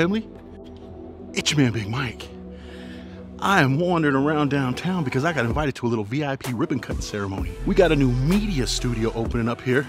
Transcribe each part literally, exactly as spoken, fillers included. family. It's your man, Big Mike. I am wandering around downtown because I got invited to a little V I P ribbon cutting ceremony. We got a new media studio opening up here,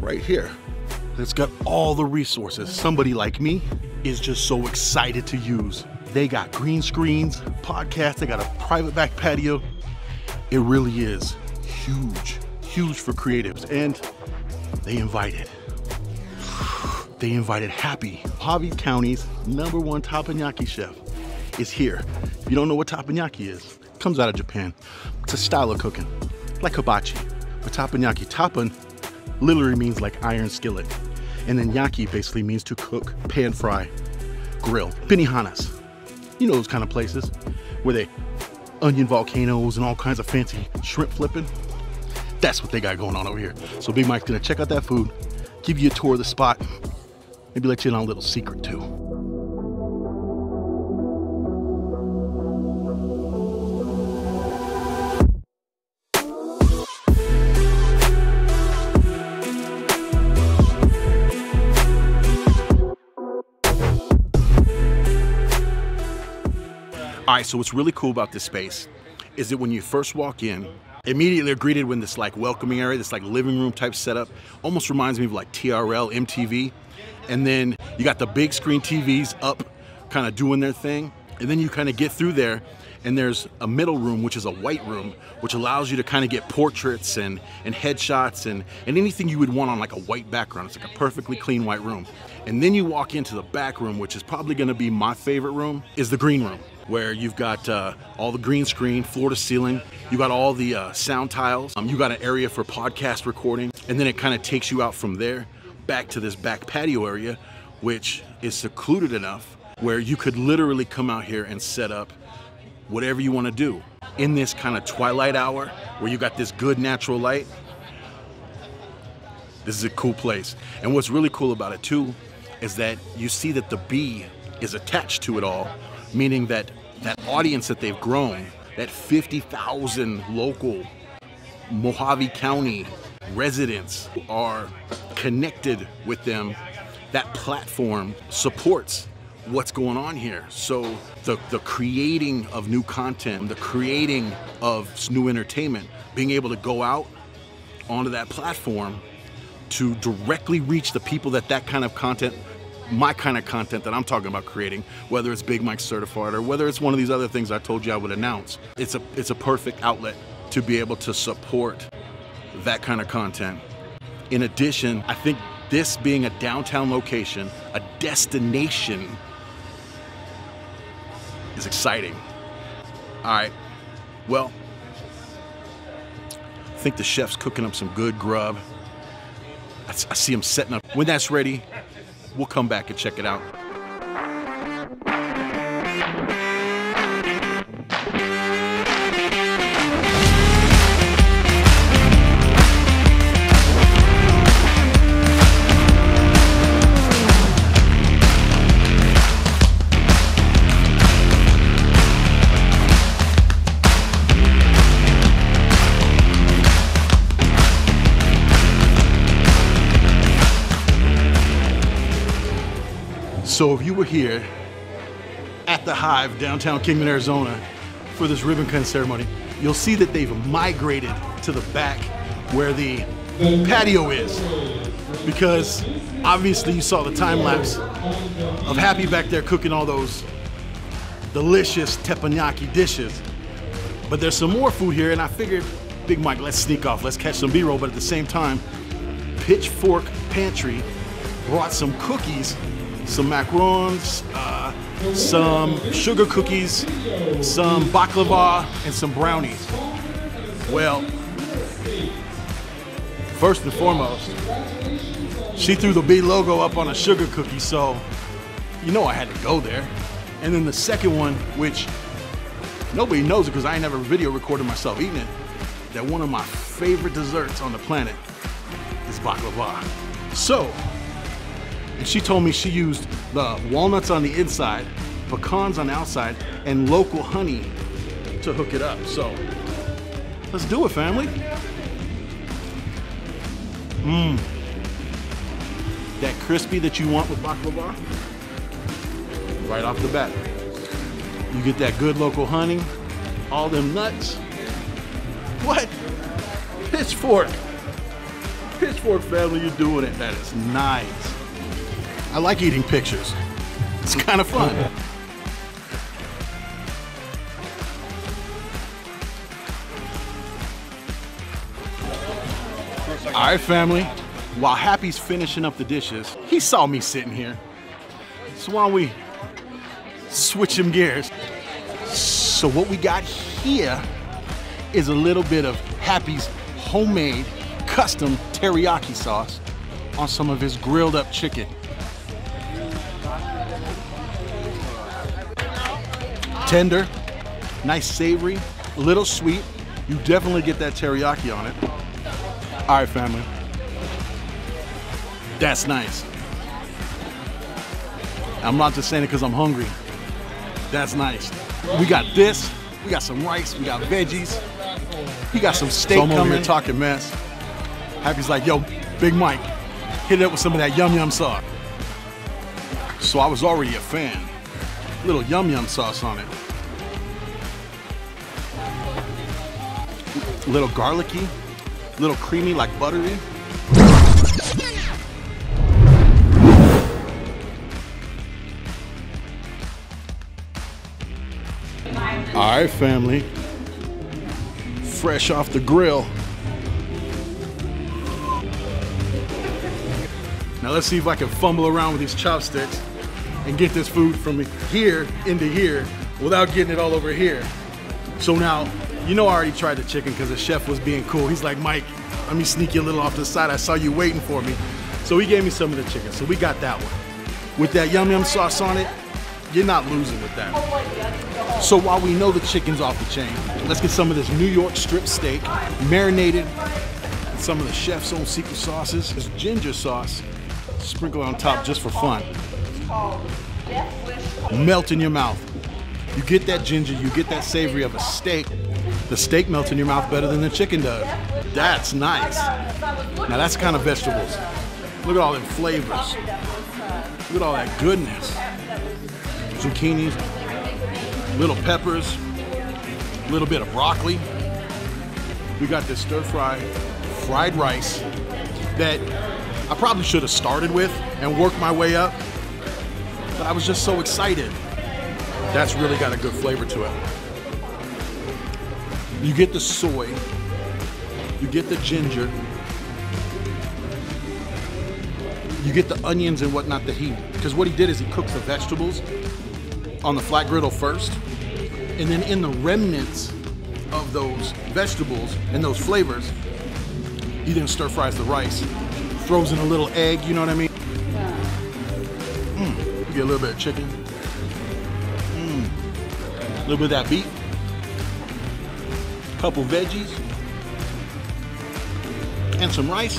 right here. It's got all the resources somebody like me is just so excited to use. They got green screens, podcasts, they got a private back patio. It really is huge, huge for creatives. And they invited, they invited Happy, Mohave County's number one teppanyaki chef. Is here. If you don't know what teppanyaki is, it comes out of Japan. It's a style of cooking, like hibachi. But teppanyaki, teppen literally means like iron skillet. And then yaki basically means to cook, pan fry, grill. Pinihanas, you know those kind of places where they onion volcanoes and all kinds of fancy shrimp flipping. That's what they got going on over here. So Big Mike's gonna check out that food, give you a tour of the spot, maybe let you in on a little secret too. All right, so what's really cool about this space is that when you first walk in, immediately you're greeted with this like welcoming area, this like living room type setup. Almost reminds me of like T R L, M T V. And then you got the big screen T Vs up, kind of doing their thing. And then you kind of get through there and there's a middle room, which is a white room, which allows you to kind of get portraits and, and headshots and, and anything you would want on like a white background. It's like a perfectly clean white room. And then you walk into the back room, which is probably gonna be my favorite room, is the green room, where you've got uh, all the green screen, floor to ceiling. You got all the uh, sound tiles. Um, you got an area for podcast recording. And then it kind of takes you out from there back to this back patio area, which is secluded enough where you could literally come out here and set up whatever you want to do. In this kind of twilight hour where you got this good natural light, this is a cool place. And what's really cool about it too is that you see that the bee is attached to it all, meaning that that audience that they've grown, that fifty thousand local Mohave County residents are connected with them. That platform supports what's going on here. So the, the creating of new content, the creating of new entertainment, being able to go out onto that platform to directly reach the people that that kind of content, my kind of content that I'm talking about creating, whether it's Big Mike Certified or whether it's one of these other things I told you I would announce, it's a, it's a perfect outlet to be able to support that kind of content. In addition, I think this being a downtown location, a destination, is exciting. All right, well, I think the chef's cooking up some good grub. I, I see him setting up. When that's ready, we'll come back and check it out. So if you were here at the Hive, downtown Kingman, Arizona, for this ribbon cutting ceremony, you'll see that they've migrated to the back where the patio is. Because obviously you saw the time lapse of Happy back there cooking all those delicious teppanyaki dishes. But there's some more food here and I figured, Big Mike, let's sneak off, let's catch some B-roll. But at the same time, Pitchfork Pantry brought some cookies, some macarons, uh, some sugar cookies, some baklava, and some brownies. Well, first and foremost, she threw the B logo up on a sugar cookie, so you know I had to go there. And then the second one, which nobody knows it because I ain't never video recorded myself eating it, that one of my favorite desserts on the planet is baklava. So, and she told me she used the walnuts on the inside, pecans on the outside, and local honey to hook it up. So let's do it, family. Mmm. That crispy that you want with baklava, right off the bat. You get that good local honey, all them nuts. What? Pitchfork. Pitchfork family, you're doing it. That is nice. I like eating pictures. It's kind of fun. All right, family. While Happy's finishing up the dishes, he saw me sitting here. So why don't we switch them gears? So what we got here is a little bit of Happy's homemade custom teriyaki sauce on some of his grilled up chicken. Tender, nice savory, a little sweet. You definitely get that teriyaki on it. All right, family. That's nice. I'm not just saying it because I'm hungry. That's nice. We got this. We got some rice. We got veggies. He got some steak coming. So I'm over here talking mess. Happy's like, yo, Big Mike, hit it up with some of that yum yum sauce. So I was already a fan. Little yum yum sauce on it. Little garlicky, little creamy, like buttery. All right, family. Fresh off the grill. Now let's see if I can fumble around with these chopsticks and get this food from here into here without getting it all over here. So now, you know I already tried the chicken because the chef was being cool. He's like, Mike, let me sneak you a little off the side. I saw you waiting for me. So he gave me some of the chicken. So we got that one. With that yum yum sauce on it, you're not losing with that. So while we know the chicken's off the chain, let's get some of this New York strip steak, marinated, and some of the chef's own secret sauces. This ginger sauce, sprinkle on top just for fun. Melt in your mouth. You get that ginger, you get that savory of a steak. The steak melts in your mouth better than the chicken does. That's nice. Now that's kind of vegetables. Look at all them flavors. Look at all that goodness. Zucchinis, little peppers, a little bit of broccoli. We got this stir fry, fried rice that I probably should have started with and worked my way up. But I was just so excited. That's really got a good flavor to it. You get the soy, you get the ginger, you get the onions and whatnot that he, because what he did is he cooks the vegetables on the flat griddle first, and then in the remnants of those vegetables and those flavors, he then stir fries the rice, throws in a little egg, you know what I mean? Get a little bit of chicken, mm. a little bit of that beef, a couple veggies, and some rice.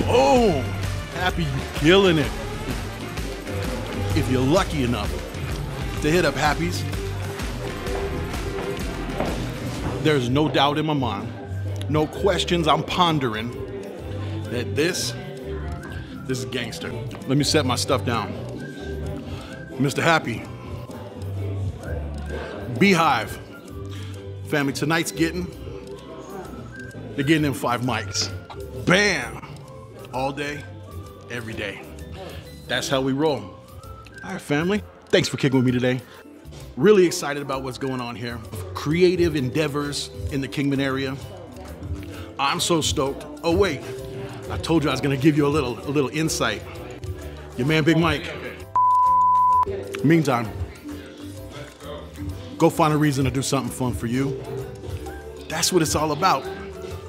Boom! Happy, you killing it. If you're lucky enough to hit up Happy's, there's no doubt in my mind, no questions, I'm pondering that this, this is gangster. Let me set my stuff down. Mister Happy, Beehive. Family, tonight's getting, they're getting them five mics. Bam! All day, every day. That's how we roll. All right, family, thanks for kicking with me today. Really excited about what's going on here. Creative endeavors in the Kingman area. I'm so stoked. Oh wait. I told you I was gonna give you a little, a little insight. Your man, Big Mike. Meantime, go find a reason to do something fun for you. That's what it's all about.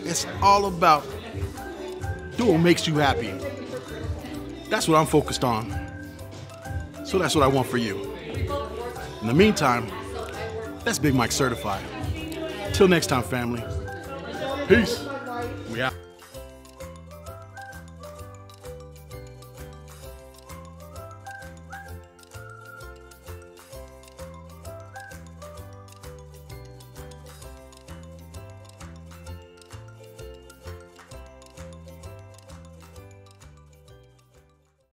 It's all about doing what makes you happy. That's what I'm focused on. So that's what I want for you. In the meantime, that's Big Mike Certified. Till next time, family. Peace. We out.